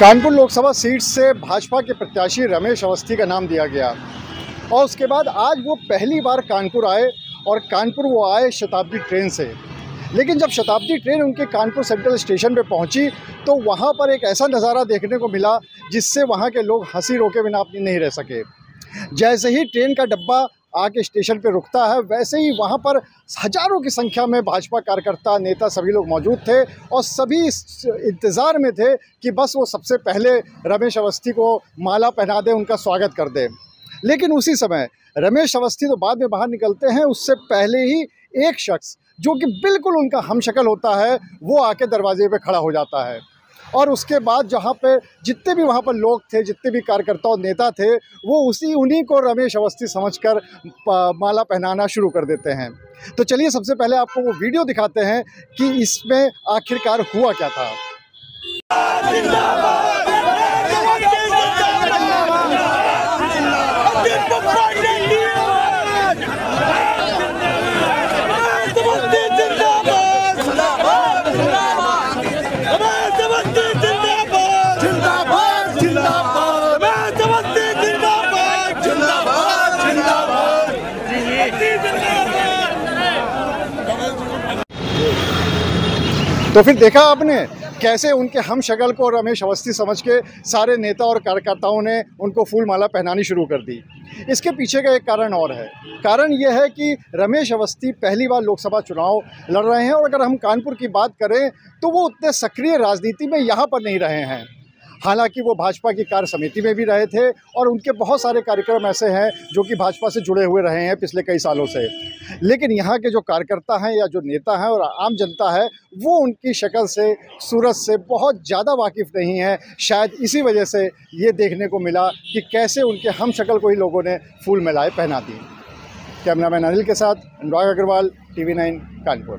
Kanpur Lok Sabha seat से भाजपा के प्रत्याशी रमेश अवस्थी का नाम दिया गया और उसके बाद आज वो पहली बार कानपुर आए और कानपुर वो आए शताब्दी ट्रेन से। लेकिन जब शताब्दी ट्रेन उनके कानपुर सेंट्रल स्टेशन पर पहुंची तो वहां पर एक ऐसा नज़ारा देखने को मिला जिससे वहां के लोग हंसी रोके बिना अपनी नहीं रह सके। जैसे ही ट्रेन का डब्बा आके स्टेशन पर रुकता है वैसे ही वहां पर हजारों की संख्या में भाजपा कार्यकर्ता, नेता सभी लोग मौजूद थे और सभी इंतज़ार में थे कि बस वो सबसे पहले रमेश अवस्थी को माला पहना दे, उनका स्वागत कर दे। लेकिन उसी समय रमेश अवस्थी तो बाद में बाहर निकलते हैं, उससे पहले ही एक शख्स जो कि बिल्कुल उनका हमशक्ल होता है वो आके दरवाजे पे खड़ा हो जाता है और उसके बाद जहाँ पे जितने भी वहाँ पर लोग थे, जितने भी कार्यकर्ता और नेता थे वो उन्हीं को रमेश अवस्थी समझकर माला पहनाना शुरू कर देते हैं। तो चलिए सबसे पहले आपको वो वीडियो दिखाते हैं कि इसमें आखिरकार हुआ क्या था। तो फिर देखा आपने कैसे उनके हम शक्ल को रमेश अवस्थी समझ के सारे नेता और कार्यकर्ताओं ने उनको फूल माला पहनानी शुरू कर दी। इसके पीछे का एक कारण और है। कारण यह है कि रमेश अवस्थी पहली बार लोकसभा चुनाव लड़ रहे हैं और अगर हम कानपुर की बात करें तो वो उतने सक्रिय राजनीति में यहाँ पर नहीं रहे हैं। हालांकि वो भाजपा की कार्य समिति में भी रहे थे और उनके बहुत सारे कार्यक्रम ऐसे हैं जो कि भाजपा से जुड़े हुए रहे हैं पिछले कई सालों से। लेकिन यहाँ के जो कार्यकर्ता हैं या जो नेता हैं और आम जनता है वो उनकी शक्ल से, सूरत से बहुत ज़्यादा वाकिफ़ नहीं है। शायद इसी वजह से ये देखने को मिला कि कैसे उनके हम शक्ल को ही लोगों ने फूल मिलाए पहना दी। कैमरामैन अनिल के साथ अनुराग अग्रवाल, TV9 कानपुर।